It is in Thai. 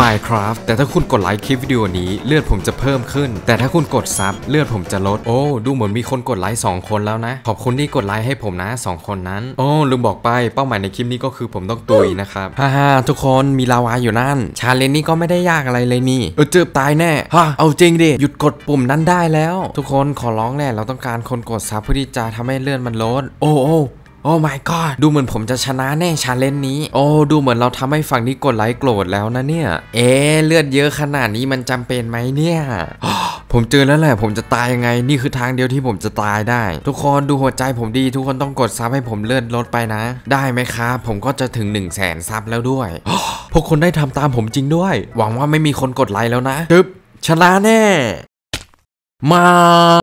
Minecraft แต่ถ้าคุณกดไลค์คลิปวิดีโอนี้เลือดผมจะเพิ่มขึ้นแต่ถ้าคุณกดซับเลือดผมจะลดโอ้ดูเหมือนมีคนกดไลค์2คนแล้วนะขอบคุณที่กดไลค์ให้ผมนะ2คนนั้นโอ้ลืมบอกไปเป้าหมายในคลิปนี้ก็คือผมต้องตุยนะครับฮ่าทุกคนมีลาวาอยู่นั่นชาเลนจ์นี้ก็ไม่ได้ยากอะไรเลยนี่เจอตายแน่ฮะเอาจริงดิหยุดกดปุ่มนั้นได้แล้วทุกคนขอร้องแน่เราต้องการคนกดซับเพื่อที่จะทำให้เลือดมันลดโอ้ my god ดูเหมือนผมจะชนะแน่ชาเลนจ์นี้โอ้ดูเหมือนเราทำให้ฝั่งนี้กดไลค์โกรธแล้วนะเนี่ยเลือดเยอะขนาดนี้มันจำเป็นไหมเนี่ยผมเจอแล้วแหละผมจะตายยังไงนี่คือทางเดียวที่ผมจะตายได้ทุกคนดูหัวใจผมดีทุกคนต้องกดซับให้ผมเลือดลดไปนะได้ไหมครับผมก็จะถึง 100,000 ซับแล้วด้วยพวกคนได้ทำตามผมจริงด้วยหวังว่าไม่มีคนกดไลค์แล้วนะชนะแน่มา